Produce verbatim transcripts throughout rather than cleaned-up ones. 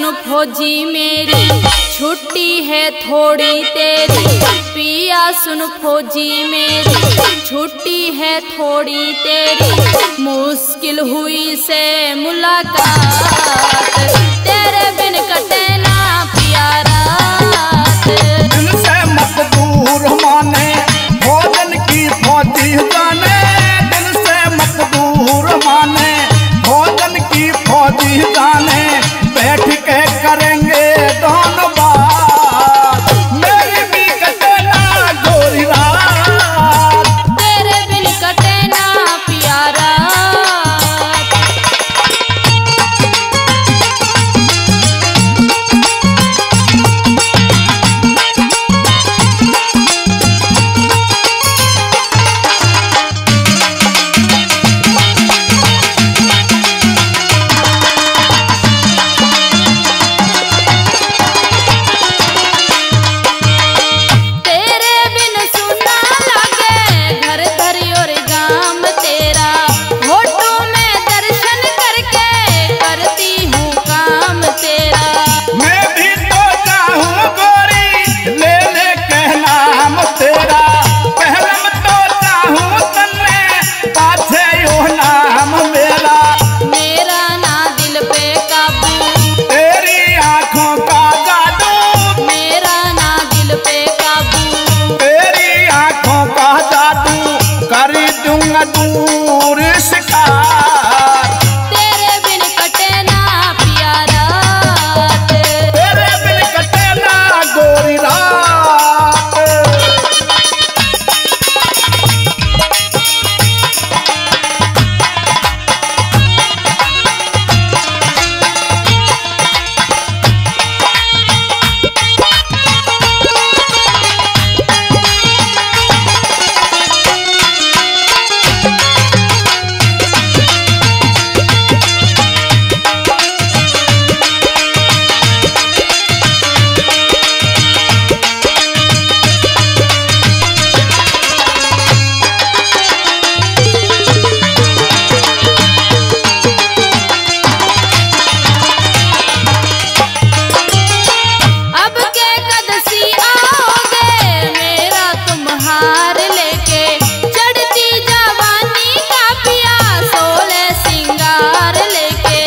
जान फौजी मेरी छुट्टी है थोड़ी तेरी, पिया सुन फौजी मेरी छुट्टी है थोड़ी तेरी, मुश्किल हुई से मुलाकात तेरे बिन कटे ना पिया रात। दिल से मत दूर माने भोजन की फौजी जाने, दिल से मत दूर माने भोजन की फौजी जाने, बैठ के करेंगे दोनों बात मेरी भी कटे ना गोरी रात, तेरे बिन कटे ना पिया रात। तेरे बिन सुना लगे घर धरी और गाम तेरा, होठों में दर्शन करके करती हूँ काम तेरा, मैं भी तो चाहूँ गोरी ले ले कहना हम तेरा, पहलम तो चाहूँ तन्ने पाछे यो नाम मेरा, मेरा ना दिल पे काबू तेरी आँखों का जादू, मेरा ना दिल पे काबू तेरी आँखों का जादू, कर दूंगा दूर शिकार तेरे बिन कटे ना पिया रात। तेरे बिन कटे ना गोरी रात। अब के कदसी आओगे मेरा तुम हार लेके, चढ़ती जवानी का पिया सोले सिंगार लेके,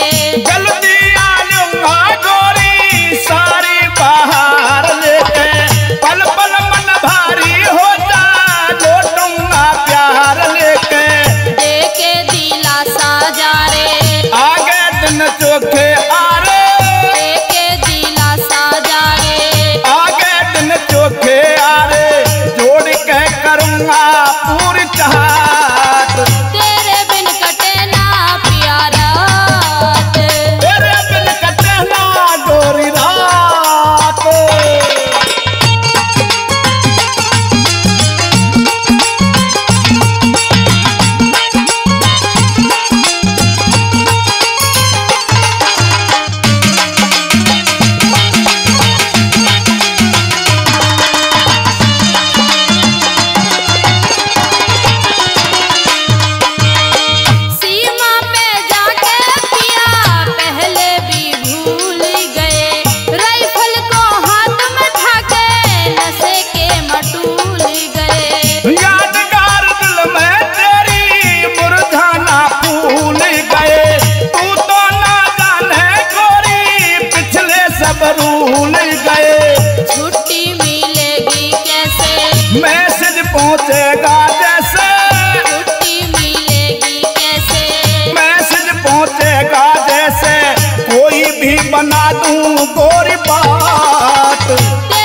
जल्दी आ लूंगा गोरी सारी बहार लेके, पल पल मन भारी होता लौटूंगा प्यार लेके, देके दिलासा जा रे आगे दिन चोखे आरे, देके दिलासा जा रे आगे दिन चोखे आरे, जोड़ के करूंगा पूरी चाहत तेरे बिन कटे ना पिया रात। तेरे बिन कटे ना गोरी रात। सीमा पे जाके पिया पहले भी भूल गए, राइफल को हाथ में था के नशे के मटूल गए, यादगार दिल में तेरी मुरझाना भूल गए, तू तो ना जाने गोरी पिछले सब भूल गए, छुट्टी मिलेगी कैसे मैसेज पहुंचेगा जैसे, छुट्टी मिलेगी कैसे मैसेज पहुंचेगा जैसे, कोई भी बना दूं गोरी बात।